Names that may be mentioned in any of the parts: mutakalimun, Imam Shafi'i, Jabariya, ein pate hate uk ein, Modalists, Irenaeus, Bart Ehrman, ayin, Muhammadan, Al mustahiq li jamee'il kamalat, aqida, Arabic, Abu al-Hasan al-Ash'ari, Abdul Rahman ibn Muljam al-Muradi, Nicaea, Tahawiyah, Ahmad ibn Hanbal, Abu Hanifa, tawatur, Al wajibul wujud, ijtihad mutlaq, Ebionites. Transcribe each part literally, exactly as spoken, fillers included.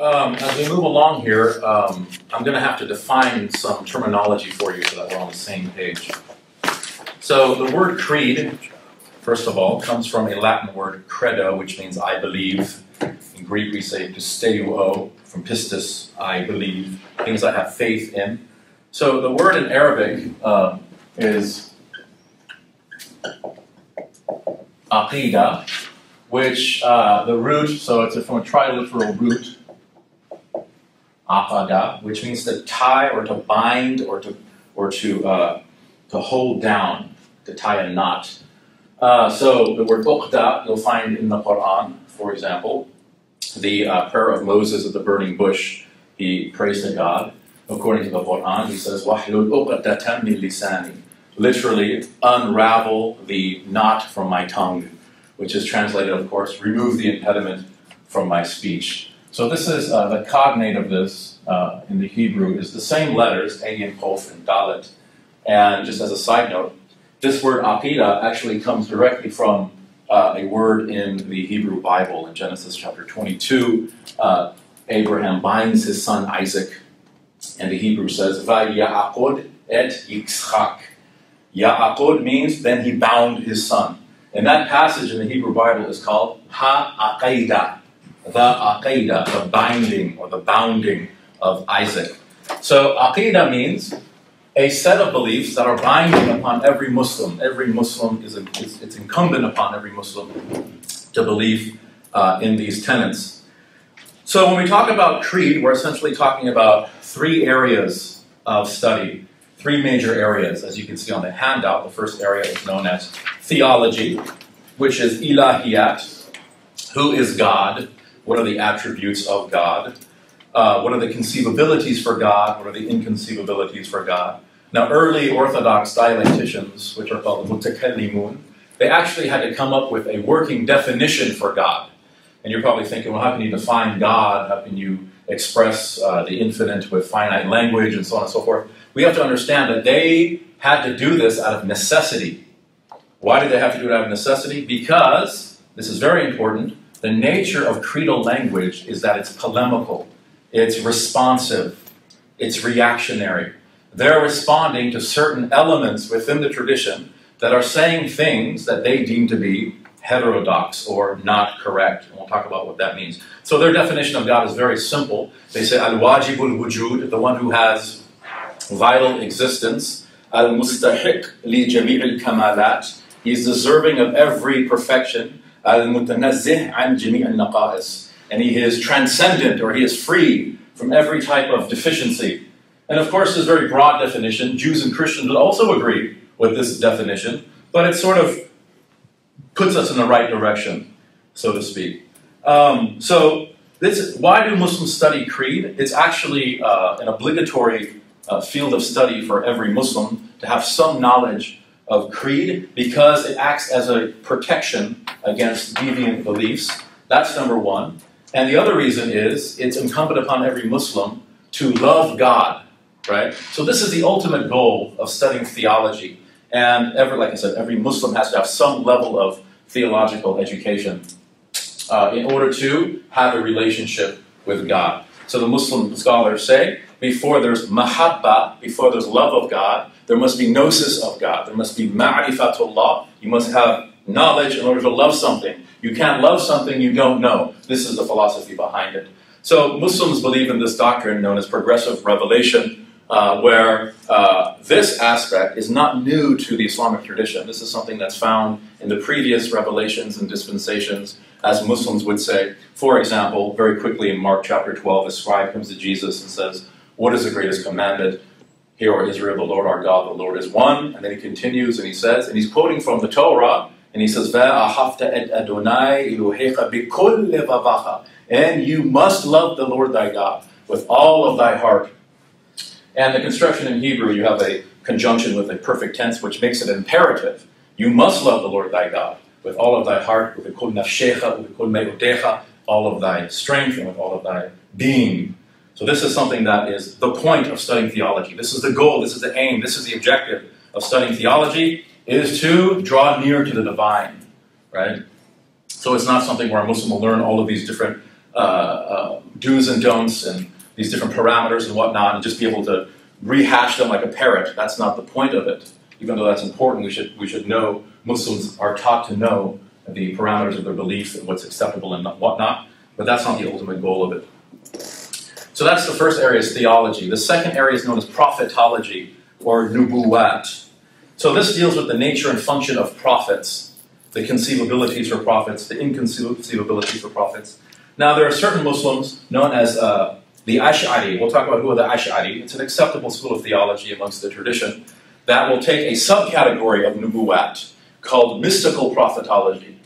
So um, as we move along here, um, I'm going to have to define some terminology for you so that we're on the same page. So the word creed, first of all, comes from a Latin word credo, which means I believe. In Greek we say pisteuo, from pistis, I believe, things I have faith in. So the word in Arabic uh, is aqida, which uh, the root, so it's from a triliteral root, aqada, which means to tie or to bind or to or to uh, to hold down, to tie a knot. Uh, so the word uqda you'll find in the Quran, for example, the uh, prayer of Moses at the burning bush. He prays to God. According to the Quran, he says, "Wahlul uqdatan min lisani," literally unravel the knot from my tongue, which is translated, of course, remove the impediment from my speech. So this is, uh, the cognate of this uh, in the Hebrew is the same letters, ayin, kof, and dalet. And just as a side note, this word aqidah actually comes directly from uh, a word in the Hebrew Bible. In Genesis chapter twenty-two, uh, Abraham binds his son Isaac, and the Hebrew says, va'yakod et yitzchak. Ya'aqod means then he bound his son. And that passage in the Hebrew Bible is called ha'aqida, the aqida, the binding or the bounding of Isaac. So aqida means a set of beliefs that are binding upon every Muslim. Every Muslim is, a, it's, it's incumbent upon every Muslim to believe uh, in these tenets. So when we talk about creed, we're essentially talking about three areas of study. Three major areas, as you can see on the handout. The first area is known as theology, which is Ilahiyat. Who is God? What are the attributes of God? Uh, what are the conceivabilities for God? What are the inconceivabilities for God? Now, early Orthodox dialecticians, which are called mutakalimun, they actually had to come up with a working definition for God. And you're probably thinking, well, how can you define God? How can you express uh, the infinite with finite language and so on and so forth? We have to understand that they had to do this out of necessity. Why did they have to do it out of necessity? Because, this is very important, the nature of creedal language is that it's polemical, it's responsive, it's reactionary. They're responding to certain elements within the tradition that are saying things that they deem to be heterodox or not correct. And we'll talk about what that means. So their definition of God is very simple. They say, Al wajibul wujud, the one who has vital existence. Al mustahiq li jamee'il kamalat. He's deserving of every perfection. Al Mutanazzih 'an jami' al-naqa'is. And he is transcendent, or he is free from every type of deficiency. And of course, this very broad definition, Jews and Christians also agree with this definition, but it sort of puts us in the right direction, so to speak. Um, so this, why do Muslims study creed? It's actually uh, an obligatory uh, field of study for every Muslim to have some knowledge of creed, because it acts as a protection against deviant beliefs. That's number one. And the other reason is it's incumbent upon every Muslim to love God, right? So this is the ultimate goal of studying theology. And every, like I said, every Muslim has to have some level of theological education uh, in order to have a relationship with God. So the Muslim scholars say, before there's mahabba, before there's love of God, there must be gnosis of God. There must be ma'rifatullah. You must have knowledge in order to love something. You can't love something you don't know. This is the philosophy behind it. So Muslims believe in this doctrine known as progressive revelation, Uh, where uh, this aspect is not new to the Islamic tradition. This is something that's found in the previous revelations and dispensations, as Muslims would say. For example, very quickly in Mark chapter twelve, a scribe comes to Jesus and says, "What is the greatest commandment? Hear, O Israel, the Lord our God, the Lord is one." And then he continues and he says, and he's quoting from the Torah, and he says, "Va'ahavta et Adonai Elohecha bikol levavacha," and you must love the Lord thy God with all of thy heart. And the construction in Hebrew, you have a conjunction with a perfect tense, which makes it imperative. You must love the Lord thy God with all of thy heart, with kol nafshecha, with kol me'odecha, all of thy strength, and with all of thy being. So this is something that is the point of studying theology. This is the goal, this is the aim, this is the objective of studying theology, is to draw near to the divine, right? So it's not something where a Muslim will learn all of these different uh, uh, uh, do's and don'ts and these different parameters and whatnot, and just be able to rehash them like a parrot. That's not the point of it. Even though that's important, we should, we should know, Muslims are taught to know the parameters of their belief and what's acceptable and whatnot, but that's not the ultimate goal of it. So that's the first area, is theology. The second area is known as prophetology, or nubuat. So this deals with the nature and function of prophets, the conceivabilities for prophets, the inconceivabilities for prophets. Now, there are certain Muslims known as uh, the Ash'ari. We'll talk about who are the Ash'ari. It's an acceptable school of theology amongst the tradition that will take a subcategory of nubuat called mystical prophetology.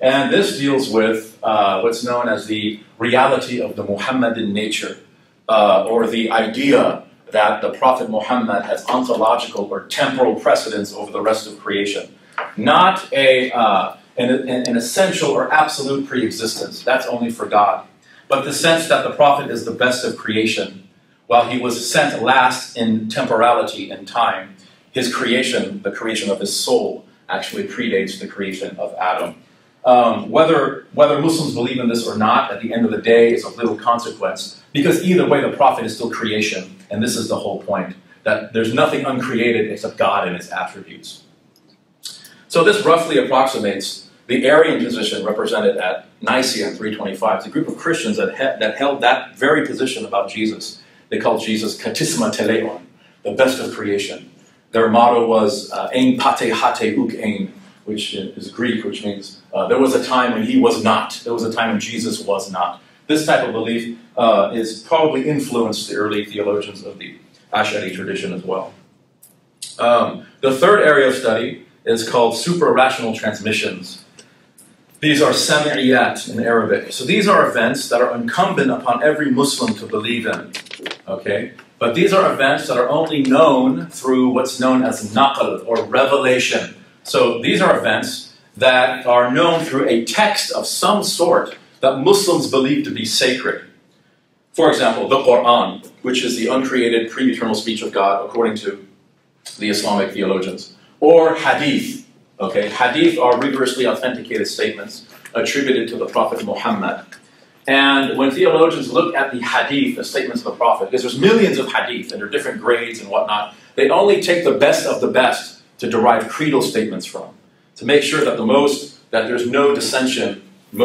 And this deals with uh, what's known as the reality of the Muhammadan nature, Uh, or the idea that the Prophet Muhammad has ontological or temporal precedence over the rest of creation. Not a, uh, an, an essential or absolute pre-existence. That's only for God. But the sense that the Prophet is the best of creation, while he was sent last in temporality and time, his creation, the creation of his soul, actually predates the creation of Adam. Um, whether, whether Muslims believe in this or not, at the end of the day, is of little consequence, because either way, the Prophet is still creation, and this is the whole point, that there's nothing uncreated except God and his attributes. So this roughly approximates the Arian position represented at Nicaea in three twenty-five. It's a group of Christians that, he that held that very position about Jesus. They called Jesus katisma teleon, the best of creation. Their motto was ein pate hate uk ein, which is Greek, which means uh, there was a time when he was not. There was a time when Jesus was not. This type of belief uh, is probably influenced the early theologians of the Ash'ari tradition as well. Um, the third area of study is called supra-rational transmissions. These are Sam'iyat in Arabic. So these are events that are incumbent upon every Muslim to believe in. Okay? But these are events that are only known through what's known as naqal, or revelation. So these are events that are known through a text of some sort that Muslims believe to be sacred. For example, the Quran, which is the uncreated pre-eternal speech of God according to the Islamic theologians. Or hadith. Okay? Hadith are rigorously authenticated statements attributed to the Prophet Muhammad. And when theologians look at the hadith, the statements of the Prophet, because there's millions of hadith and there are different grades and whatnot, they only take the best of the best to derive creedal statements from, to make sure that the most, that there's no dissension,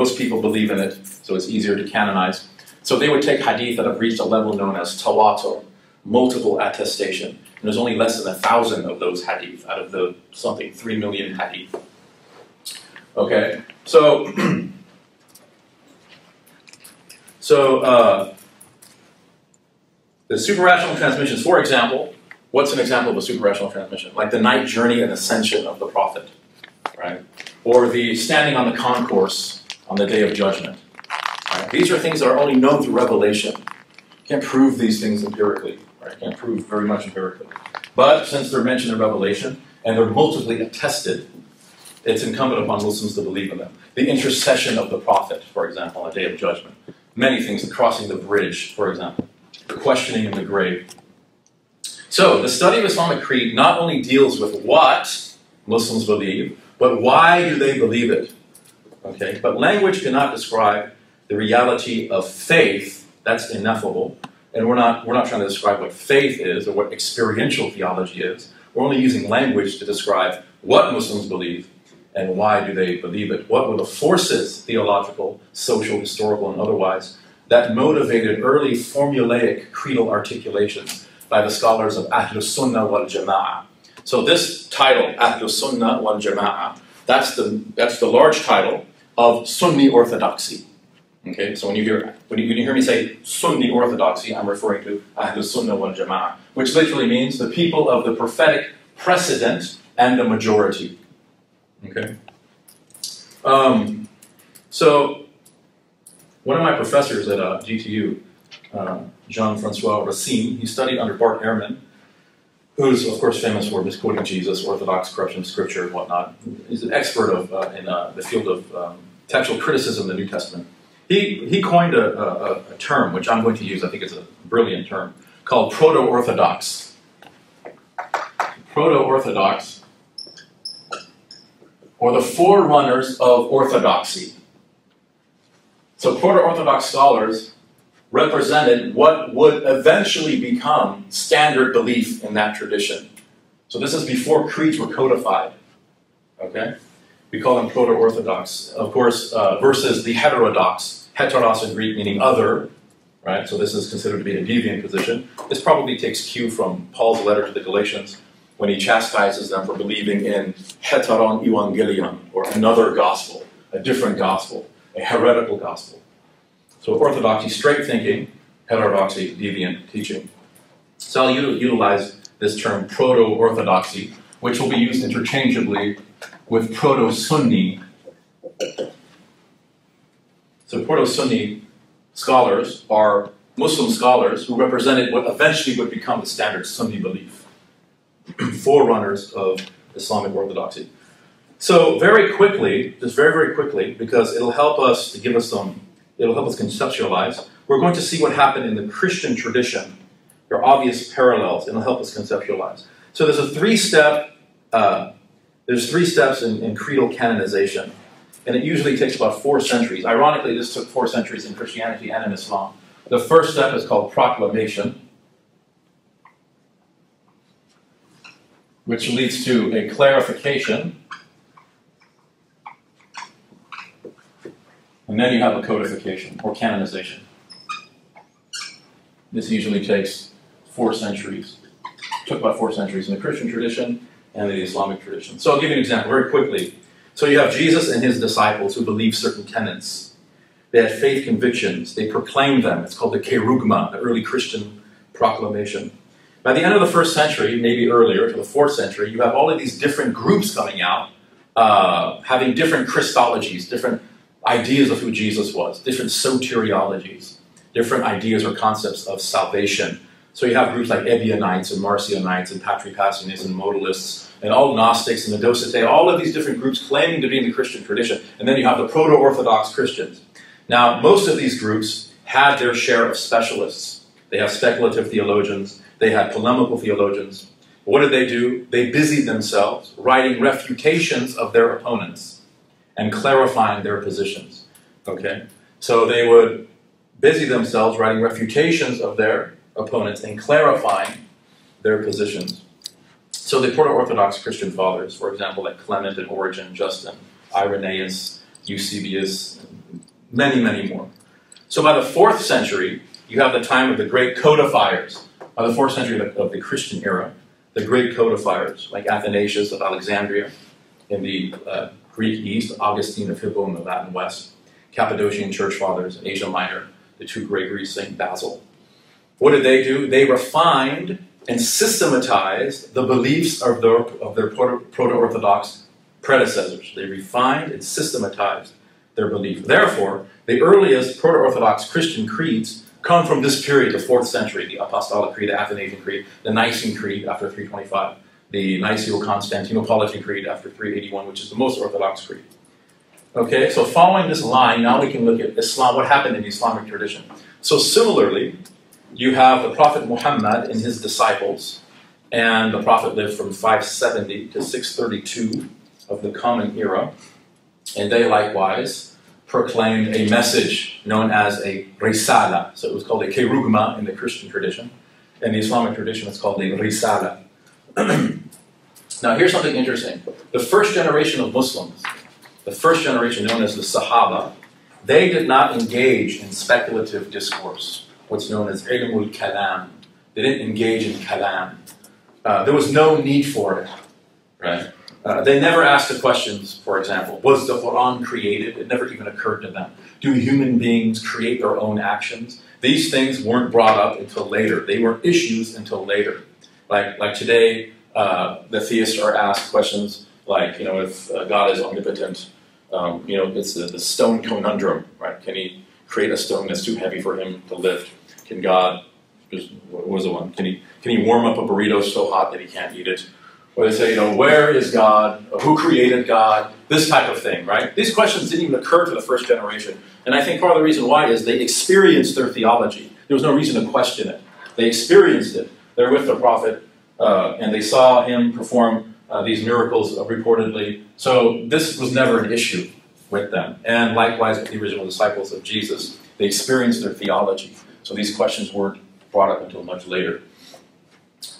most people believe in it, so it's easier to canonize. So they would take hadith that have reached a level known as tawatur, multiple attestation, and there's only less than a thousand of those hadith, out of the something, three million hadith. Okay, so, so uh, the superrational transmissions, for example, what's an example of a supra-rational transmission? Like the night journey and ascension of the Prophet, right? Or the standing on the concourse on the Day of Judgment. Right? These are things that are only known through revelation. You can't prove these things empirically, right? You can't prove very much empirically. But since they're mentioned in revelation, and they're multiply attested, it's incumbent upon Muslims to believe in them. The intercession of the Prophet, for example, on the Day of Judgment. Many things, crossing the bridge, for example. The questioning of the grave. So, the study of Islamic creed not only deals with what Muslims believe, but why do they believe it? Okay? But language cannot describe the reality of faith. That's ineffable. And we're not, we're not trying to describe what faith is or what experiential theology is. We're only using language to describe what Muslims believe and why do they believe it. What were the forces, theological, social, historical, and otherwise, that motivated early formulaic creedal articulations by the scholars of Ahl al-Sunnah wal-Jama'ah. So this title, Ahl al-Sunnah wal-Jama'ah, that's the, that's the large title of Sunni orthodoxy. Okay, so when you hear, when you, when you hear me say Sunni orthodoxy, I'm referring to Ahl al-Sunnah wal-Jama'ah, which literally means the people of the prophetic precedent and the majority. Okay. Um, so, one of my professors at uh, G T U, Uh, Jean-Francois Racine, he studied under Bart Ehrman, who's, of course, famous for misquoting Jesus, orthodox corruption of scripture and whatnot. He's an expert of, uh, in uh, the field of um, textual criticism of the New Testament. He, he coined a, a, a term, which I'm going to use, I think it's a brilliant term, called proto-orthodox. Proto-orthodox, or the forerunners of orthodoxy. So proto-Orthodox scholars represented what would eventually become standard belief in that tradition. So this is before creeds were codified. Okay? We call them proto-Orthodox. Of course, uh, versus the heterodox. Heteros in Greek meaning other. Right? So this is considered to be a deviant position. This probably takes cue from Paul's letter to the Galatians when he chastises them for believing in heteron evangelion, or another gospel, a different gospel, a heretical gospel. So orthodoxy, straight thinking; heterodoxy, deviant teaching. So I'll utilize this term proto-orthodoxy, which will be used interchangeably with proto-Sunni. So proto-Sunni scholars are Muslim scholars who represented what eventually would become the standard Sunni belief, forerunners of Islamic orthodoxy. So very quickly, just very, very quickly, because it'll help us to give us some, it'll help us conceptualize, we're going to see what happened in the Christian tradition. There are obvious parallels, and it'll help us conceptualize. So there's a three-step, uh, there's three steps in, in creedal canonization, and it usually takes about four centuries. Ironically, this took four centuries in Christianity and in Islam. The first step is called proclamation, which leads to a clarification, and then you have a codification, or canonization. This usually takes four centuries. It took about four centuries in the Christian tradition and the Islamic tradition. So I'll give you an example very quickly. So you have Jesus and his disciples who believed certain tenets. They had faith convictions. They proclaimed them. It's called the Kerygma, the early Christian proclamation. By the end of the first century, maybe earlier, to the fourth century, you have all of these different groups coming out, uh, having different Christologies, different ideas of who Jesus was, different soteriologies, different ideas or concepts of salvation. So you have groups like Ebionites and Marcionites and Patripassionists and Modalists and all Gnostics and the Docetae, all of these different groups claiming to be in the Christian tradition. And then you have the proto-Orthodox Christians. Now, most of these groups had their share of specialists. They have speculative theologians. They had polemical theologians. What did they do? They busied themselves writing refutations of their opponents and clarifying their positions. Okay? So they would busy themselves writing refutations of their opponents and clarifying their positions. So the proto-Orthodox Christian fathers, for example, like Clement and Origen, Justin, Irenaeus, Eusebius, many, many more. So by the fourth century, you have the time of the great codifiers. By the fourth century of the, of the Christian era, the great codifiers, like Athanasius of Alexandria in the uh, Greek East, Augustine of Hippo in the Latin West, Cappadocian church fathers in Asia Minor, the two Gregories, Saint Basil. What did they do? They refined and systematized the beliefs of their, of their proto-Orthodox predecessors. They refined and systematized their belief. Therefore, the earliest proto-Orthodox Christian creeds come from this period, the fourth century, the Apostolic Creed, the Athanasian Creed, the Nicene Creed after three twenty-five, the Niceno-Constantinopolitan Creed after three eighty-one, which is the most Orthodox creed. Okay, so following this line, now we can look at Islam, what happened in the Islamic tradition. So similarly, you have the Prophet Muhammad and his disciples, and the Prophet lived from five seventy to six thirty-two of the Common Era, and they likewise proclaimed a message known as a risala. So it was called a kerygma in the Christian tradition. In the Islamic tradition, it's called a risala. Now, here's something interesting. The first generation of Muslims, the first generation known as the Sahaba, they did not engage in speculative discourse, what's known as ilmul kalam. They didn't engage in kalam. Uh, there was no need for it, right? Uh, they never asked the questions, for example, was the Quran created? It never even occurred to them. Do human beings create their own actions? These things weren't brought up until later. They were issues until later. Like, like today, uh, the theists are asked questions like, you know, if uh, God is omnipotent, um, you know, it's the, the stone conundrum, right? Can he create a stone that's too heavy for him to lift? Can God, just, what was the one? Can he, can he warm up a burrito so hot that he can't eat it? Or they say, you know, where is God? Who created God? This type of thing, right? These questions didn't even occur to the first generation. And I think part of the reason why is they experienced their theology. There was no reason to question it. They experienced it. They're with the Prophet, uh, and they saw him perform Uh, these miracles uh, reportedly. So this was never an issue. with them. And likewise with the original disciples of Jesus, they experienced their theology. So these questions weren't brought up until much later.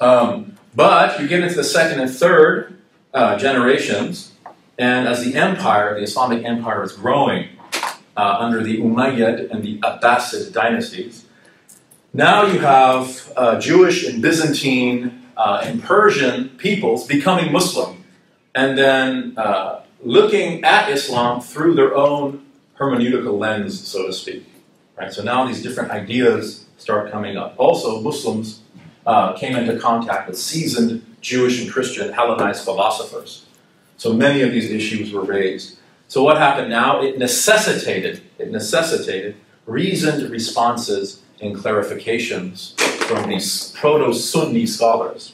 Um, but you get into the second and third uh, generations, and as the empire, the Islamic empire, is growing uh, under the Umayyad and the Abbasid dynasties, now you have uh, Jewish and Byzantine uh, and Persian peoples becoming Muslim, and then uh, looking at Islam through their own hermeneutical lens, so to speak. Right? So now these different ideas start coming up. Also, Muslims uh, came into contact with seasoned Jewish and Christian Hellenized philosophers. So many of these issues were raised. So what happened now? It necessitated, it necessitated reasoned responses and clarifications from these proto-Sunni scholars.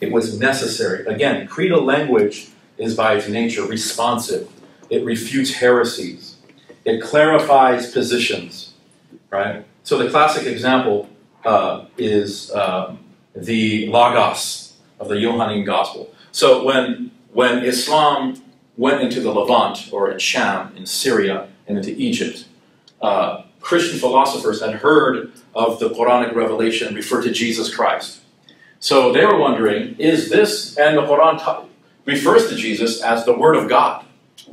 It was necessary. Again, credo language is by its nature responsive. It refutes heresies. It clarifies positions, right? So the classic example uh, is uh, the Logos of the Johannine Gospel. So when, when Islam went into the Levant, or in Sham, in Syria, and into Egypt, uh, Christian philosophers had heard of the Quranic revelation referred to Jesus Christ. So they were wondering, is this, and the Quran refers to Jesus as the Word of God,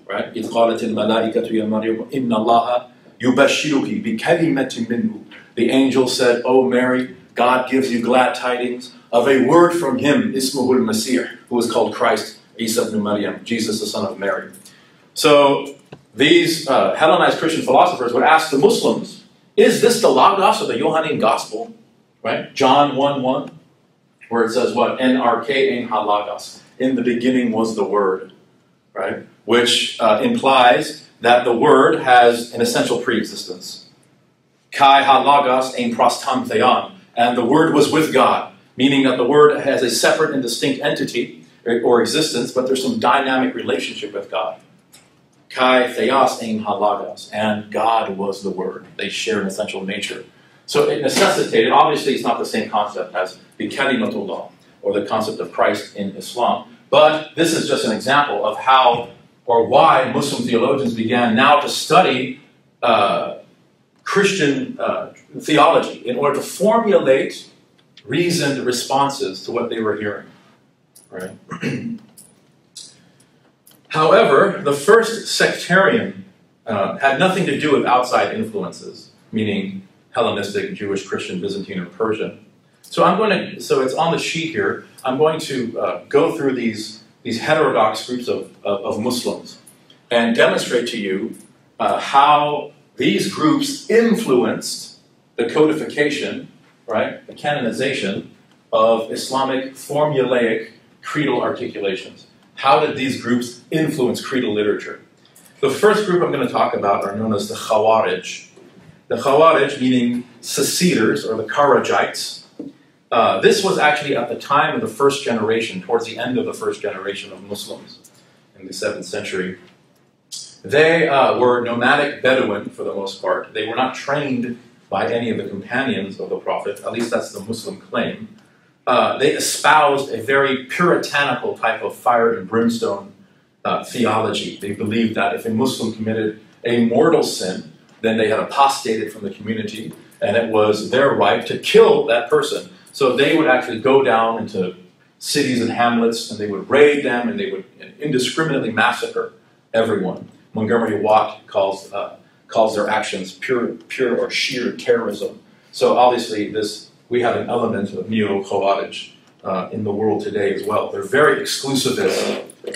right? إِذْ قَالَتِ الْمَلَائِكَةُ يَا مَرْيَمُ إِنَّ اللَّهَ يُبَشِّرُكِ بِكَلِمَةٍ مِنْهُ. The angel said, "O Mary, God gives you glad tidings of a word from him, Ismuhul Masih, who is called Christ, Isa ibn Maryam, Jesus the son of Mary." So these uh, Hellenized Christian philosophers would ask the Muslims, is this the Logos of the Johannine Gospel? Right? John one one, where it says what? N R K, Logos. In the beginning was the Word. Right? Which uh, implies that the Word has an essential preexistence. Kai ha Logos ein prostam theon. And the Word was with God, meaning that the Word has a separate and distinct entity or existence, but there's some dynamic relationship with God. Kai theos ein halagos, and God was the Word. They share an essential nature. So it necessitated, obviously it's not the same concept as the kalimatullah, or the concept of Christ in Islam, but this is just an example of how or why Muslim theologians began now to study uh, Christian uh, theology in order to formulate reasoned responses to what they were hearing. Right? However, the first sectarian uh, had nothing to do with outside influences, meaning Hellenistic, Jewish, Christian, Byzantine, or Persian. So I'm going to, so it's on the sheet here, I'm going to uh, go through these, these heterodox groups of, of, of Muslims and demonstrate to you uh, how these groups influenced the codification, right, the canonization of Islamic formulaic creedal articulations. How did these groups influence creedal literature? The first group I'm going to talk about are known as the Khawarij. The Khawarij, meaning seceders, or the Kharajites. Uh, this was actually at the time of the first generation, towards the end of the first generation of Muslims in the seventh century. They uh, were nomadic Bedouin for the most part. They were not trained by any of the companions of the Prophet, at least that's the Muslim claim. Uh, they espoused a very puritanical type of fire and brimstone uh, theology. They believed that if a Muslim committed a mortal sin, then they had apostated from the community, and it was their right to kill that person. So they would actually go down into cities and hamlets, and they would raid them, and they would indiscriminately massacre everyone. Montgomery Watt calls, uh, calls their actions pure, pure or sheer terrorism. So obviously this... we have an element of neo-Khawarij uh, in the world today as well. They're very exclusivist,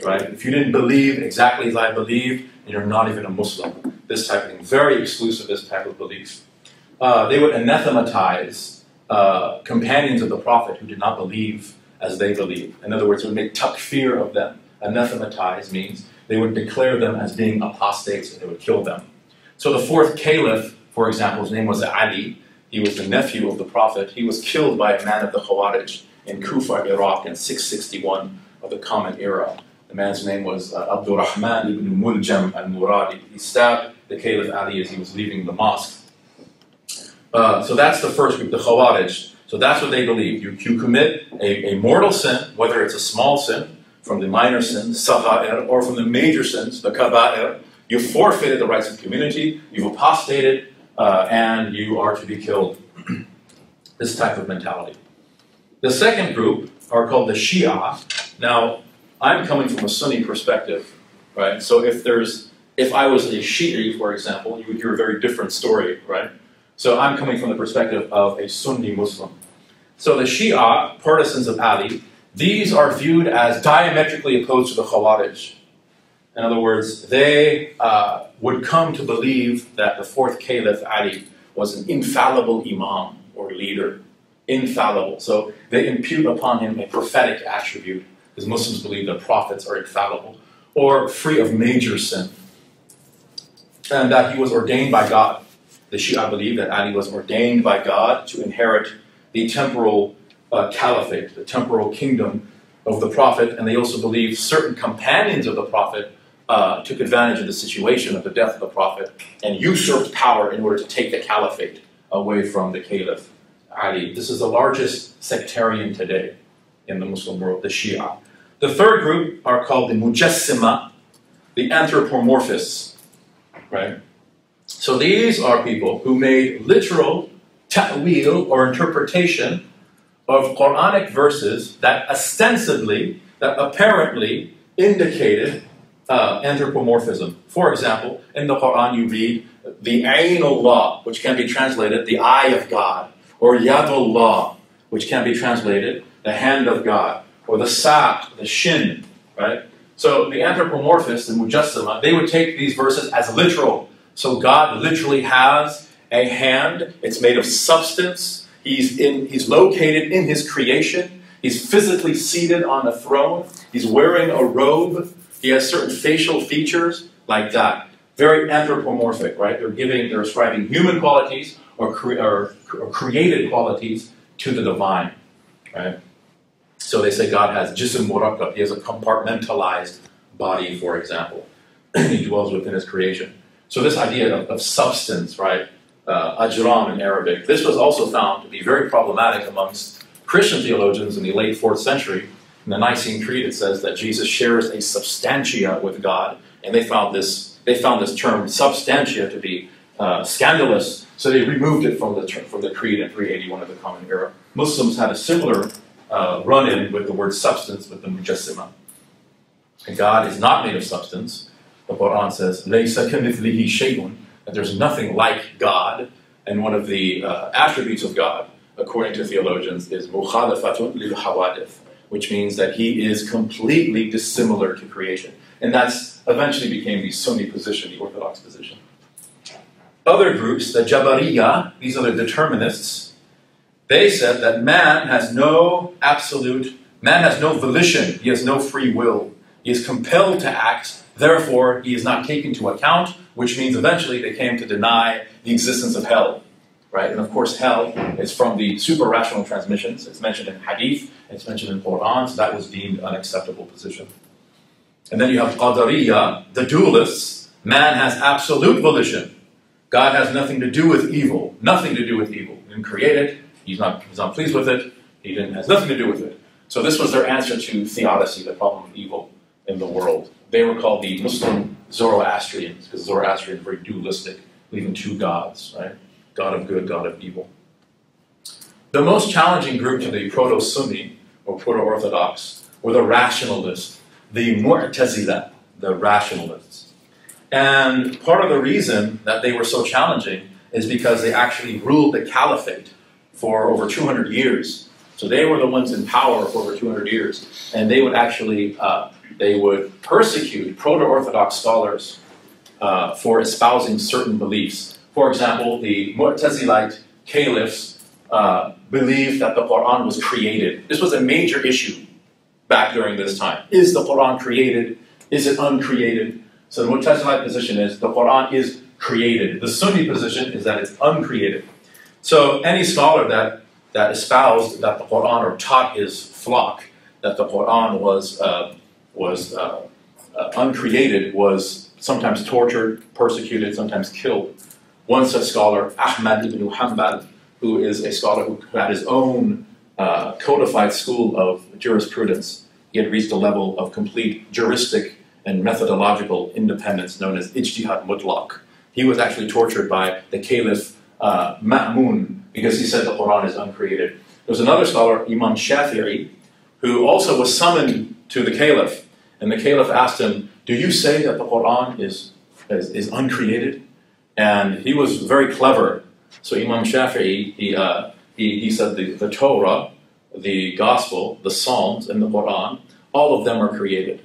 right? If you didn't believe exactly as I believe, and you're not even a Muslim. This type of thing, very exclusivist type of belief. Uh, they would anathematize uh, companions of the Prophet who did not believe as they believe. In other words, it would make takfir of them. Anathematize means they would declare them as being apostates and they would kill them. So the fourth caliph, for example, his name was Ali. He was the nephew of the Prophet. He was killed by a man of the Khawarij in Kufa, Iraq, in six sixty-one of the Common Era. The man's name was uh, Abdul Rahman ibn Muljam al-Muradi. He stabbed the Caliph Ali as he was leaving the mosque. Uh, so that's the first group, the Khawarij. So that's what they believe. You, you commit a, a mortal sin, whether it's a small sin, from the minor sins, Sagha'ir, or from the major sins, the Kaba'ir, You forfeited the rights of community, you've apostated, uh, and you are to be killed. This type of mentality. The second group are called the Shia. Now, I'm coming from a Sunni perspective, right? So if there's, if I was a Shi'i, for example, you would hear a very different story, right? So I'm coming from the perspective of a Sunni Muslim. So the Shia, partisans of Ali, these are viewed as diametrically opposed to the Khawarij. In other words, they uh, would come to believe that the fourth caliph, Ali, was an infallible imam or leader. Infallible. So they impute upon him a prophetic attribute, because Muslims believe that prophets are infallible, or free of major sin, and that he was ordained by God. The Shia believe that Ali was ordained by God to inherit the temporal uh, caliphate, the temporal kingdom of the Prophet, and they also believe certain companions of the Prophet uh, took advantage of the situation of the death of the Prophet and usurped power in order to take the caliphate away from the caliph Ali. This is the largest sectarian today in the Muslim world, the Shia. The third group are called the Mujassima, the anthropomorphists, right? So these are people who made literal ta'wil or interpretation of Quranic verses that ostensibly, that apparently indicated uh, anthropomorphism. For example, in the Quran you read the Ayn Allah, which can be translated the eye of God, or Yadullah, which can be translated the hand of God, or the saq, the shin, right? So the anthropomorphists, the Mujassima, they would take these verses as literal. So God literally has a hand, it's made of substance, he's, in, he's located in his creation, he's physically seated on a throne, he's wearing a robe, he has certain facial features, like that. Very anthropomorphic, right? They're giving, they're ascribing human qualities or, cre or, or created qualities to the divine, right? So they say God has jism murakkab, he has a compartmentalized body, for example. He dwells within his creation. So this idea of, of substance, right, uh, ajram in Arabic, this was also found to be very problematic amongst Christian theologians in the late fourth century. In the Nicene Creed, it says that Jesus shares a substantia with God, and they found this, they found this term substantia to be uh, scandalous, so they removed it from the, from the Creed in three eighty-one of the Common Era. Muslims had a similar uh, run-in with the word substance with the Mujassima. And God is not made of substance. The Quran says, "Laysa kamithlihi shay'un," that there's nothing like God. And one of the uh, attributes of God, according to theologians, is mukhalafatun lil hawadith, which means that he is completely dissimilar to creation. And that's eventually became the Sunni position, the Orthodox position. Other groups, the Jabariya, these are the determinists, they said that man has no absolute, man has no volition, he has no free will. He is compelled to act, therefore he is not taken into account, which means eventually they came to deny the existence of hell, right? And of course hell is from the super-rational transmissions. It's mentioned in Hadith, it's mentioned in Quran, so that was deemed an unacceptable position. And then you have Qadariya, the dualists. Man has absolute volition. God has nothing to do with evil, nothing to do with evil. He didn't create it, he's not, he's not pleased with it, he didn't, has nothing to do with it. So this was their answer to theodicy, the problem of evil in the world. They were called the Muslim Zoroastrians, because Zoroastrians were very dualistic, believing two gods, right? God of good, God of evil. The most challenging group to the proto-Sunni, or proto-orthodox, were the rationalists, the Mu'tazila, the rationalists. And part of the reason that they were so challenging is because they actually ruled the caliphate for over two hundred years. So they were the ones in power for over two hundred years, and they would actually uh, they would persecute proto-Orthodox scholars uh, for espousing certain beliefs. For example, the Mu'tazilite caliphs uh, believed that the Quran was created. This was a major issue back during this time. Is the Quran created? Is it uncreated? So the Mu'tazilite position is the Quran is created. The Sunni position is that it's uncreated. So any scholar that that espoused that the Quran, or taught his flock that the Quran was uh, was uh, uh, uncreated, was sometimes tortured, persecuted, sometimes killed. One such scholar, Ahmad ibn Hanbal, who is a scholar who had his own uh, codified school of jurisprudence. He had reached a level of complete juristic and methodological independence known as ijtihad mutlaq. He was actually tortured by the Caliph uh, Ma'mun because he said the Quran is uncreated. There's another scholar, Imam Shafi'i, who also was summoned to the Caliph, and the Caliph asked him, do you say that the Quran is, is, is uncreated? And he was very clever. So Imam Shafi'i, he, uh, he, he said the, the Torah, the Gospel, the Psalms, and the Quran, all of them are created,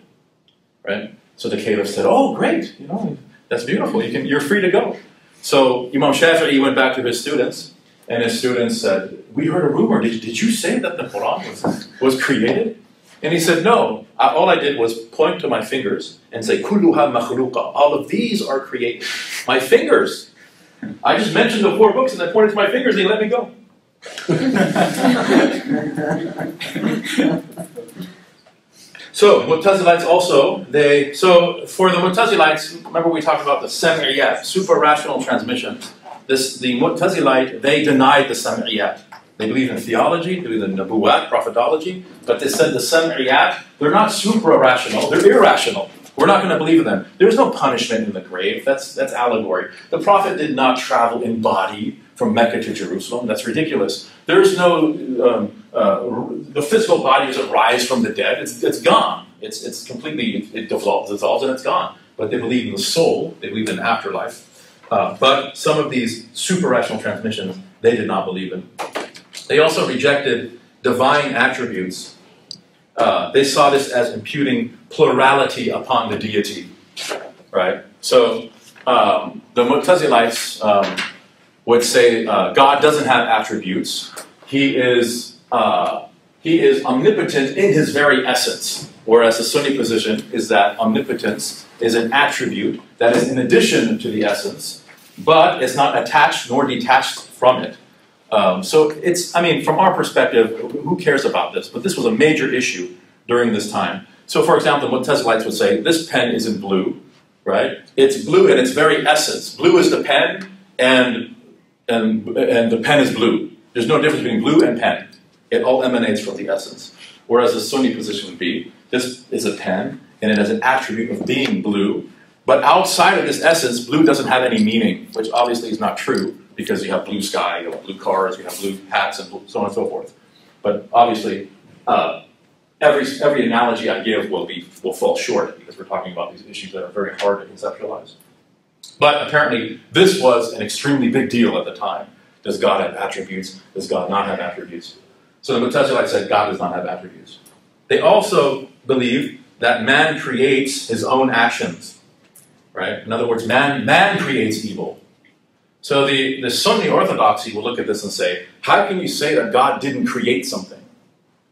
right? So the Caliph said, oh, great, you know, that's beautiful, you can, you're free to go. So Imam Shafi'i went back to his students, and his students said, we heard a rumor, did, did you say that the Quran was, was created? And he said, no, I, all I did was point to my fingers and say, kulluha makhluqa, all of these are created. My fingers, I just mentioned the four books and I pointed to my fingers and he let me go. So, Mu'tazilites also, they, so for the Mu'tazilites, remember we talked about the Sam'iyat, super-rational transmission. This, the Mu'tazilite, they denied the Sam'iyat. They believe in theology, they believe in nubuat, prophetology, but they said the Sam'iyat, they're not supra-rational, they're irrational. We're not going to believe in them. There's no punishment in the grave. That's, that's allegory. The Prophet did not travel in body from Mecca to Jerusalem. That's ridiculous. There's no, um, uh, the physical body doesn't rise from the dead. It's, it's gone. It's, it's completely, it dissolves, dissolves and it's gone. But they believe in the soul. They believe in the afterlife. Uh, but some of these super-rational transmissions, they did not believe in. They also rejected divine attributes. Uh, they saw this as imputing plurality upon the deity, right? So um, the Mu'tazilites um, would say uh, God doesn't have attributes. He is, uh, he is omnipotent in his very essence, whereas the Sunni position is that omnipotence is an attribute that is in addition to the essence, but it's not attached nor detached from it. Um, so it's, I mean, from our perspective, who cares about this? But this was a major issue during this time. So for example, the Mu'tazilites would say, this pen is in blue, right? It's blue in its very essence. Blue is the pen, and, and, and the pen is blue. There's no difference between blue and pen. It all emanates from the essence. Whereas the Sunni position would be, this is a pen, and it has an attribute of being blue. But outside of this essence, blue doesn't have any meaning, which obviously is not true, because you have blue sky, you have blue cars, you have blue hats, and blue, so on and so forth. But obviously, uh, every, every analogy I give will, be, will fall short, because we're talking about these issues that are very hard to conceptualize. But apparently, this was an extremely big deal at the time. Does God have attributes? Does God not have attributes? So the Mu'tazilites said God does not have attributes. They also believe that man creates his own actions, right? In other words, man, man creates evil. So the, the Sunni orthodoxy will look at this and say, how can you say that God didn't create something?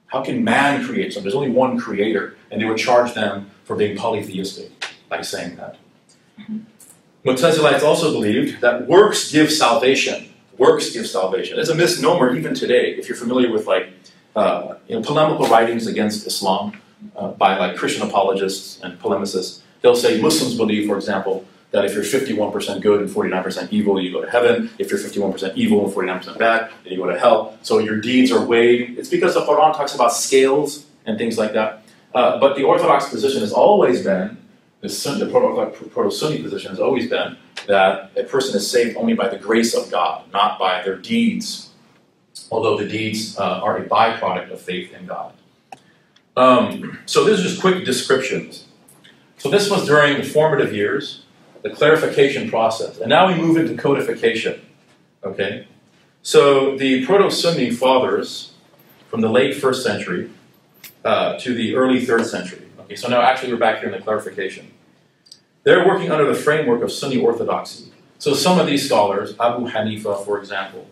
How can man create something? There's only one creator. And they would charge them for being polytheistic by saying that. Mu'tazilites also believed that works give salvation. Works give salvation. It's a misnomer even today. If you're familiar with like uh, you know, polemical writings against Islam uh, by like Christian apologists and polemicists, they'll say Muslims believe, for example, that if you're fifty-one percent good and forty-nine percent evil, you go to heaven. If you're fifty-one percent evil and forty-nine percent bad, then you go to hell. So your deeds are weighed. It's because the Quran talks about scales and things like that. Uh, but the Orthodox position has always been, the, Sun, the proto-Sunni position has always been, that a person is saved only by the grace of God, not by their deeds, although the deeds uh, are a byproduct of faith in God. Um, so these are just quick descriptions. So this was during the formative years, the clarification process. And now we move into codification, okay? So the proto-Sunni fathers from the late first century uh, to the early third century. Okay, so now actually we're back here in the clarification. They're working under the framework of Sunni orthodoxy. So some of these scholars, Abu Hanifa, for example,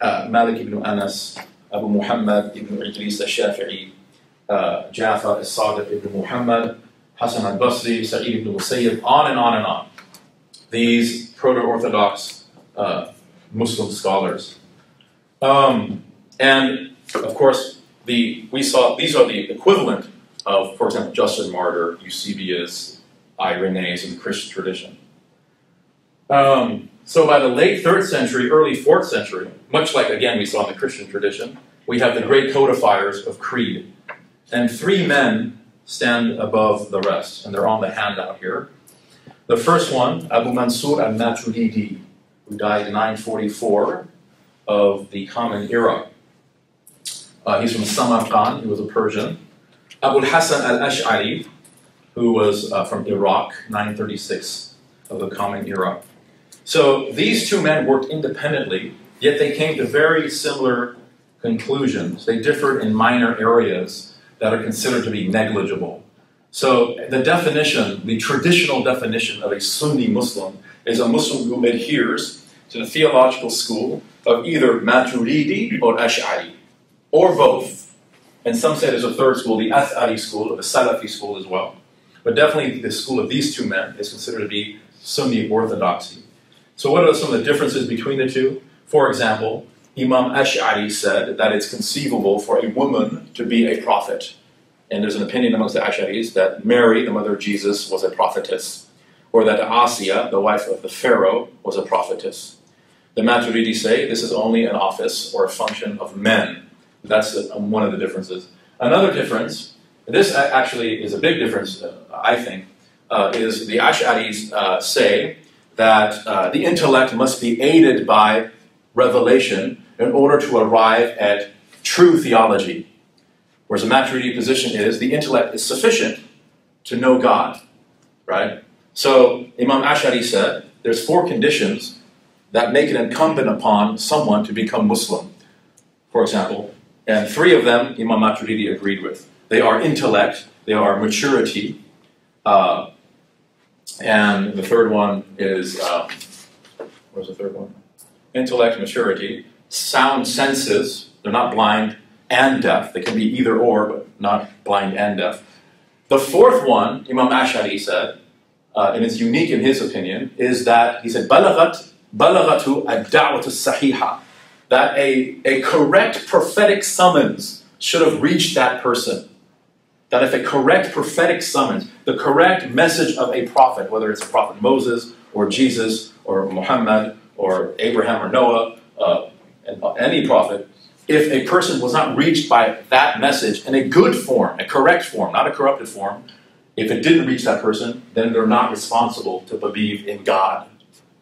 uh, Malik ibn Anas, Abu Muhammad ibn Idris al-Shafi'i, uh, Ja'far al-Sadiq ibn Muhammad, Hassan al-Basri, Sa'id ibn Musayyib, on and on and on. These proto-Orthodox uh, Muslim scholars, um, and of course, the we saw these are the equivalent of, for example, Justin Martyr, Eusebius, Irenaeus in the Christian tradition. Um, so by the late third century, early fourth century, much like again we saw in the Christian tradition, we have the great codifiers of creed, and three men stand above the rest, and they're on the handout here. The first one, Abu Mansur al-Maturidi, who died in nine forty-four of the Common Era. Uh, he's from Samarkand, he was a Persian. Abu al-Hasan al-Ash'ari, who was uh, from Iraq, nine thirty-six of the Common Era. So these two men worked independently, yet they came to very similar conclusions. They differed in minor areas that are considered to be negligible. So the definition, the traditional definition of a Sunni Muslim is a Muslim who adheres to the theological school of either Maturidi or Ash'ari, or both. And some say there's a third school, the Ath'ari school, or the Salafi school as well. But definitely the school of these two men is considered to be Sunni orthodoxy. So what are some of the differences between the two? For example, Imam Ash'ari said that it's conceivable for a woman to be a prophet. And there's an opinion amongst the Ash'aris that Mary, the mother of Jesus, was a prophetess, or that Asiya, the wife of the Pharaoh, was a prophetess. The Maturidi say this is only an office or a function of men. That's one of the differences. Another difference, this actually is a big difference, I think, uh, is the Ash'aris uh, say that uh, the intellect must be aided by revelation in order to arrive at true theology. Whereas the Maturidi position is the intellect is sufficient to know God, right? So Imam Ash'ari said there's four conditions that make it incumbent upon someone to become Muslim, for example, and three of them Imam Maturidi agreed with. They are intellect, they are maturity, uh, and the third one is, uh, where's the third one? Intellect, maturity, sound senses, they're not blind and deaf. They can be either or, but not blind and deaf. The fourth one, Imam Ash'ari said, uh, and it's unique in his opinion, is that he said, Balagat, balagatu ad-da'watu sahiha, that a, a correct prophetic summons should have reached that person. That if a correct prophetic summons, the correct message of a prophet, whether it's a prophet Moses or Jesus or Muhammad or Abraham or Noah, uh, and any prophet, if a person was not reached by that message in a good form, a correct form, not a corrupted form, if it didn't reach that person, then they're not responsible to believe in God,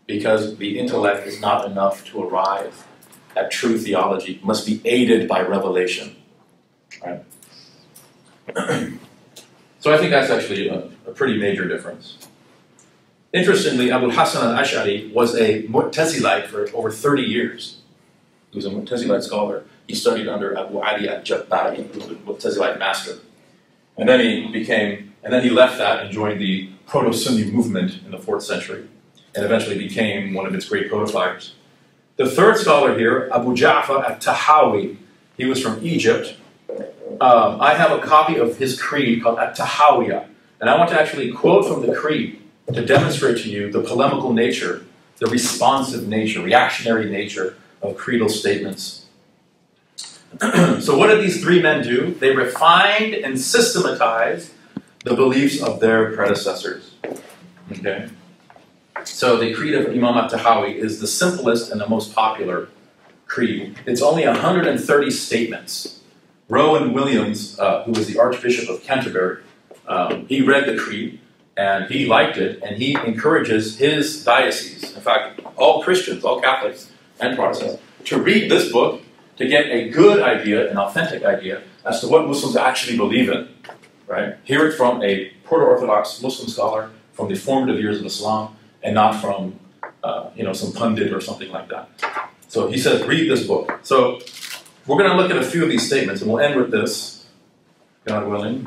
because the intellect is not enough to arrive at true theology. It must be aided by revelation. Right? So I think that's actually a, a pretty major difference. Interestingly, Abu Hasan al-Ash'ari was a Mu'tazilite for over thirty years. He was a Mu'tazilite scholar. He studied under Abu Ali al-Jabbari, who was a Mu'tazilite master. And then he became, and then he left that and joined the proto-Sunni movement in the fourth century, and eventually became one of its great codifiers. The third scholar here, Abu Ja'far al-Tahawi, he was from Egypt. Um, I have a copy of his creed called At-Tahawiyah, and I want to actually quote from the creed to demonstrate to you the polemical nature, the responsive nature, reactionary nature of creedal statements. So what did these three men do? They refined and systematized the beliefs of their predecessors. Okay. So the creed of Imam At-Tahawi is the simplest and the most popular creed. It's only one hundred thirty statements. Rowan Williams, uh, who was the Archbishop of Canterbury, um, he read the creed, and he liked it, and he encourages his diocese, in fact, all Christians, all Catholics and Protestants, to read this book to get a good idea, an authentic idea, as to what Muslims actually believe in, right? Hear it from a proto-Orthodox Muslim scholar from the formative years of Islam, and not from, uh, you know, some pundit or something like that. So he says, read this book. So we're going to look at a few of these statements, and we'll end with this, God willing,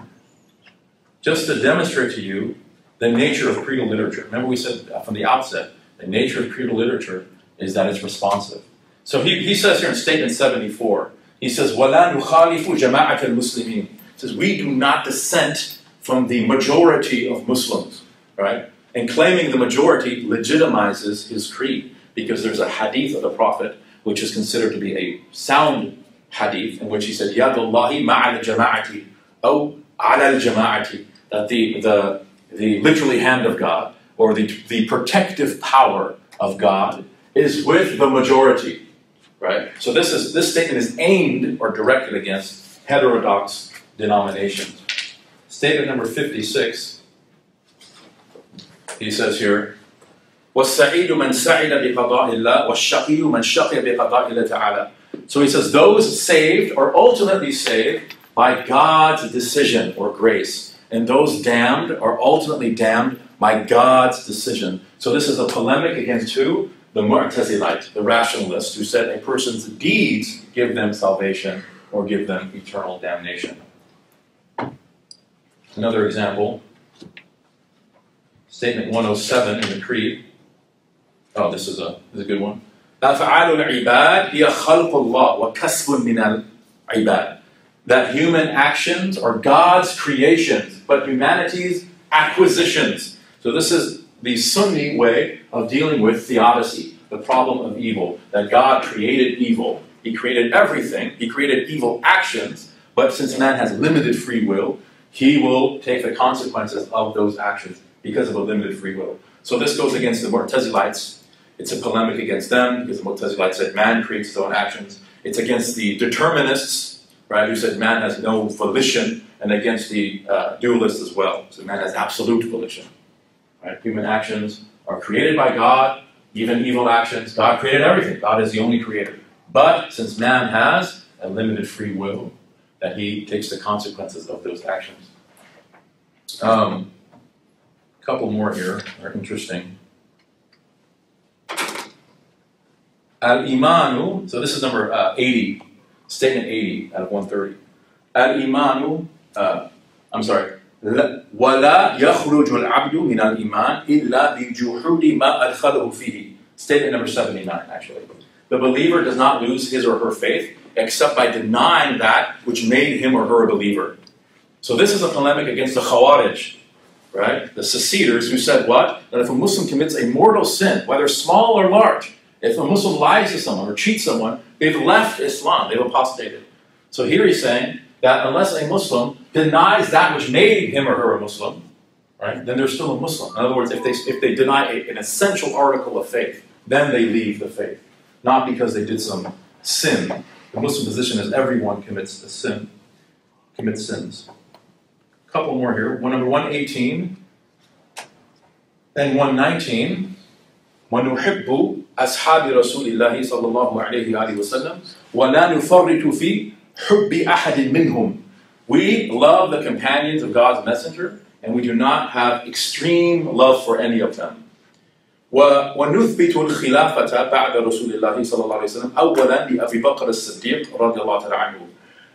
just to demonstrate to you the nature of creedal literature. Remember we said from the outset, the nature of creedal literature is that it's responsive. So he, he says here in Statement seventy-four, he says, وَلَا نُخَالِفُ جَمَاعَةَ الْمُسْلِمِينَ. He says, we do not dissent from the majority of Muslims, right? And claiming the majority legitimizes his creed, because there's a hadith of the Prophet, which is considered to be a sound hadith, in which he said, يَدُ اللَّهِ مَعَ الْجَمَاعَةِ أَوْ عَلَى الْجَمَاعَةِ, that the, the, the literally hand of God, or the, the protective power of God, is with the majority, right? So this, is, this statement is aimed or directed against heterodox denominations. Statement number fifty-six, he says here, وَالسَّعِيدُ مَنْ سَعِدَ بِقَضَاءِ اللَّهِ وَالشَّقِيُّ مَنْ شَقِيَ بِقَضَاءِ اللَّهِ تَعَالَى. So he says, those saved are ultimately saved by God's decision or grace, and those damned are ultimately damned by God's decision. So this is a polemic against who? The Mu'tazilite, the rationalists, who said a person's deeds give them salvation or give them eternal damnation. Another example, statement one oh seven in the Creed. Oh, this is a, this is a good one. That human actions are God's creations, but humanity's acquisitions. So this is the Sunni way of dealing with theodicy, the problem of evil, that God created evil. He created everything. He created evil actions, but since man has limited free will, he will take the consequences of those actions because of a limited free will. So this goes against the Mu'tazilites. It's a polemic against them because the Mu'tazilites said man creates his own actions. It's against the determinists, right, who said man has no volition, and against the uh, dualists as well. So man has absolute volition. Right? Human actions are created by God, even evil actions. God created everything. God is the only creator. But since man has a limited free will, that he takes the consequences of those actions. Um, a couple more here are interesting. Al-imanu, so this is number uh, eighty, statement eighty out of one thirty. Al-imanu, uh, I'm sorry. وَلَا يَخْرُجُ الْعَبْدُ مِنَ الْإِيمَانِ إِلَّا بِجُحُودِ مَا أَدْخَلُهُ فِيهِ. Statement number seventy-nine, actually. The believer does not lose his or her faith except by denying that which made him or her a believer. So this is a polemic against the Khawarij, right? The seceders who said what? That if a Muslim commits a mortal sin, whether small or large, if a Muslim lies to someone or cheats someone, they've left Islam, they've apostated. So here he's saying that unless a Muslim denies that which made him or her a Muslim, right, then they're still a Muslim. In other words, if they, if they deny a, an essential article of faith, then they leave the faith, not because they did some sin. The Muslim position is everyone commits a sin, commits sins. A couple more here. One number one eighteen and one nineteen. وَنُحِبُّ أَصْحَابِ رَسُولِ اللَّهِ صَلَّى اللَّهُ عَلَيْهِ وَآلِهِ وَسَلَّمَ وَلَا نُفَرِّطُ فِي حُبِّ أَحَدٍ مِّنْهُمْ. We love the companions of God's messenger, and we do not have extreme love for any of them. وَنُثْبِتُ الْخِلَافَةَ بَعْدَ رَسُولِ اللَّهِ صَلَّى اللَّهُ عَلَيْهِ وَسَلَّمَ أَوَّلًا لِأَبِي بَكْرَ الصِّدِّيقِ رَضِيَ اللَّهُ تَعَالَى عَنْهُ.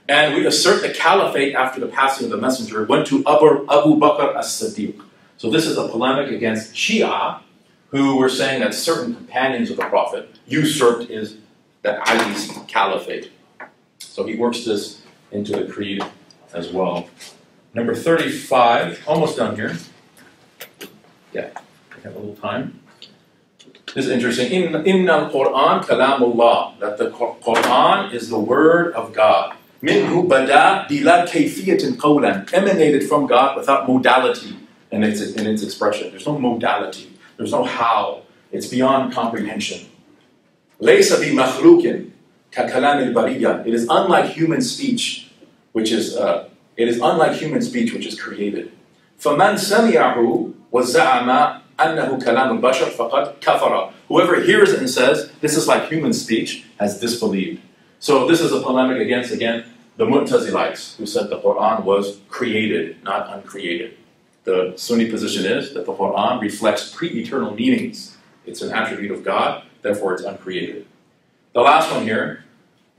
And we assert the caliphate after the passing of the messenger went to Abu Bakr as-Siddiq. So this is a polemic against Shia, who were saying that certain companions of the Prophet usurped his, that Ali's caliphate. So he works this into the creed as well. Number thirty-five, almost done here. Yeah, we have a little time. This is interesting. Inna al-Qur'an kalamullah, that the Qur'an is the word of God. Minhu bada bila kayfiyatin qawlan, emanated from God without modality in its, in its expression. There's no modality. There's no how. It's beyond comprehension. Laysa bi makhluqin ka kalam al-bariyah. It is unlike human speech, which is uh, it is unlike human speech which is created. فَمَنْ سَمِعَهُ وَزَعَمَ أَنَّهُ كَلَامُ الْبَشَرِ فَقَدْ كَفَرَ. Whoever hears it and says, this is like human speech, has disbelieved. So this is a polemic against, again, the Mu'tazilites, who said the Qur'an was created, not uncreated. The Sunni position is that the Qur'an reflects pre-eternal meanings. It's an attribute of God, therefore it's uncreated. The last one here,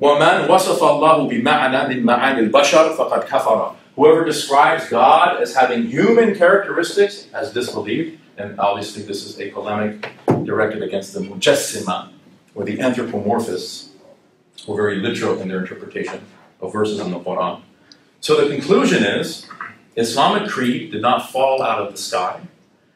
وَمَنْ وَصَفَ اللَّهُ بِمَعْنَى مِنْ مَعَانِ الْبَشَرِ فَقَدْ كَفَرَ. Whoever describes God as having human characteristics has disbelieved, and obviously this is a polemic directed against the Mujassima, or the anthropomorphists, who are very literal in their interpretation of verses in the Qur'an. So the conclusion is, Islamic creed did not fall out of the sky.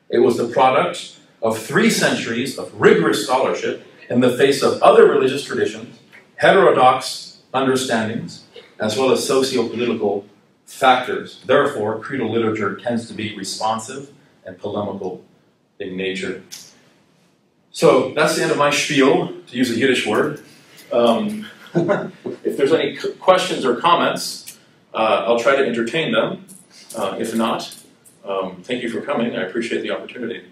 It was the product of three centuries of rigorous scholarship in the face of other religious traditions, heterodox understandings, as well as socio-political factors. Therefore, creedal literature tends to be responsive and polemical in nature. So that's the end of my spiel, to use a Yiddish word. Um, if there's any questions or comments, uh, I'll try to entertain them. Uh, if not, um, thank you for coming. I appreciate the opportunity.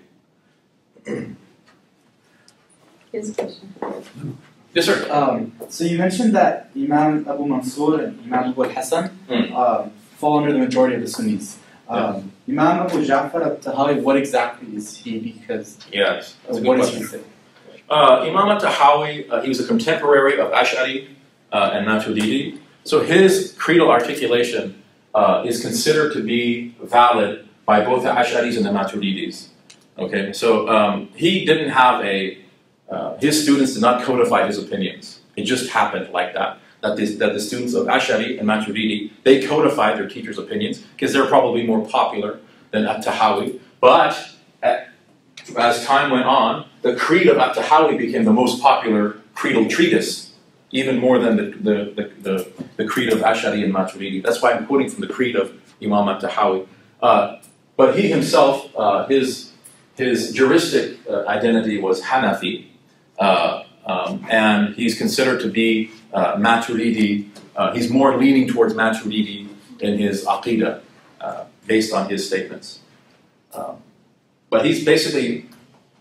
Here's a question. Yes, sir. Um, so you mentioned that Imam Abu Mansur and Imam Abu al-Hasan mm. um, fall under the majority of the Sunnis. Um, yeah. Imam Abu Ja'far al-Tahawi, what exactly is he? Because yes, uh, what is he saying? Uh, Imam al-Tahawi, uh, he was a contemporary of Ash'ari uh, and Maturidi. So his creedal articulation uh, is considered to be valid by both the Ash'aris and the Maturidis. Okay, so um, he didn't have a, uh, his students did not codify his opinions. It just happened like that, that, this, that the students of Ash'ari and Maturidi, they codified their teacher's opinions because they're probably more popular than at-Tahawi. But at, as time went on, the creed of at-Tahawi became the most popular creedal treatise, even more than the, the, the, the, the creed of Ash'ari and Maturidi. That's why I'm quoting from the creed of Imam at-Tahawi. Uh, but he himself, uh, his... His juristic uh, identity was Hanafi, uh, um, and he's considered to be uh, Maturidi. Uh, he's more leaning towards Maturidi in his Aqeedah, uh, based on his statements. Um, but he's basically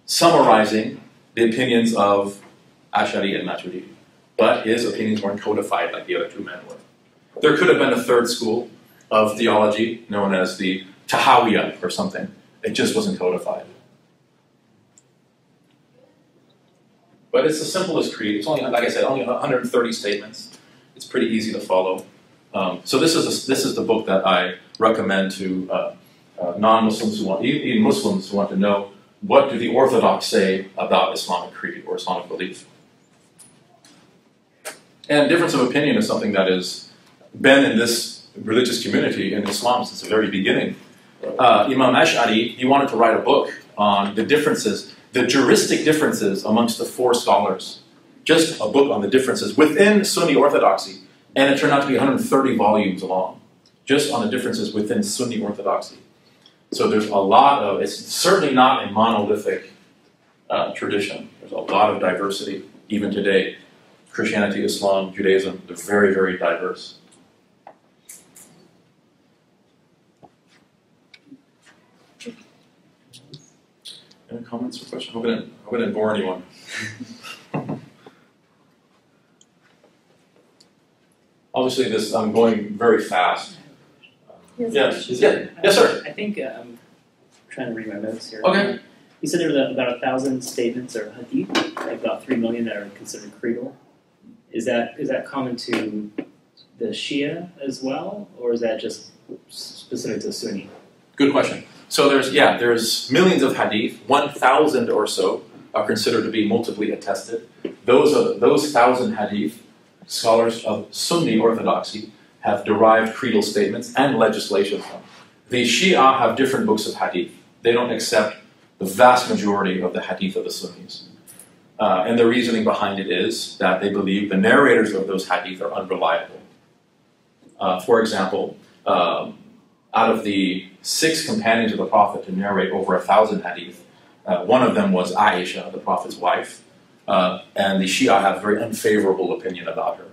summarizing the opinions of Ash'ari and Maturidi. But his opinions weren't codified like the other two men were. There could have been a third school of theology known as the Tahawiyah or something. It just wasn't codified. But it's the simplest creed. It's only, like I said, only one hundred thirty statements. It's pretty easy to follow. Um, so this is a, this is the book that I recommend to uh, uh, non-Muslims who want, even Muslims who want to know what do the Orthodox say about Islamic creed or Islamic belief. And difference of opinion is something that has been in this religious community in Islam since the very beginning. Uh, Imam Ash'ari, he wanted to write a book on the differences. The juristic differences amongst the four scholars. Just a book on the differences within Sunni orthodoxy. And it turned out to be one hundred thirty volumes long. Just on the differences within Sunni orthodoxy. So there's a lot of, it's certainly not a monolithic uh, tradition. There's a lot of diversity, even today. Christianity, Islam, Judaism, they're very, very diverse. Any comments or questions? I hope I didn't, hope I didn't bore anyone. Obviously, this I'm going very fast. Yes, yes, yes, yes, yes sir. I think uh, I'm trying to read my notes here. Okay. You said there were about a thousand statements or hadith, like about three million that are considered creedal. Is that is that common to the Shia as well, or is that just specific to Sunni? Good question. So there's, yeah, there's millions of hadith, one thousand or so are considered to be multiply attested. Those are, those thousand hadith, scholars of Sunni orthodoxy have derived creedal statements and legislation from. The Shia have different books of hadith. They don't accept the vast majority of the hadith of the Sunnis. Uh, and the reasoning behind it is that they believe the narrators of those hadith are unreliable. Uh, for example, um, out of the six companions of the Prophet to narrate over a thousand hadith, uh, one of them was Aisha, the Prophet's wife, uh, and the Shia have a very unfavorable opinion about her.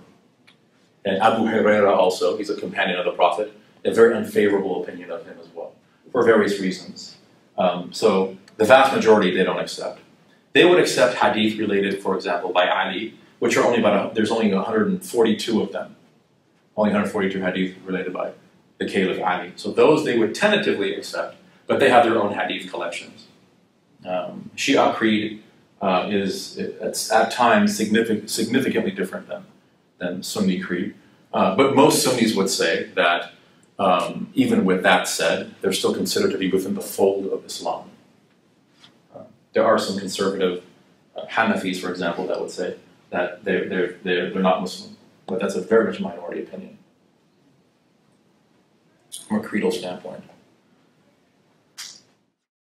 And Abu Huraira also, he's a companion of the Prophet, a very unfavorable opinion of him as well, for various reasons. Um, so the vast majority they don't accept. They would accept hadith related, for example, by Ali, which are only about, a, there's only one hundred forty-two of them. Only one hundred forty-two hadith related by the Caliph Ali. So those they would tentatively accept, but they have their own hadith collections. Um, Shia creed uh, is it's at times significant, significantly different than, than Sunni creed. Uh, but most Sunnis would say that um, even with that said, they're still considered to be within the fold of Islam. Uh, there are some conservative uh, Hanafis, for example, that would say that they're, they're, they're, they're not Muslim, but that's a very much minority opinion from a creedal standpoint.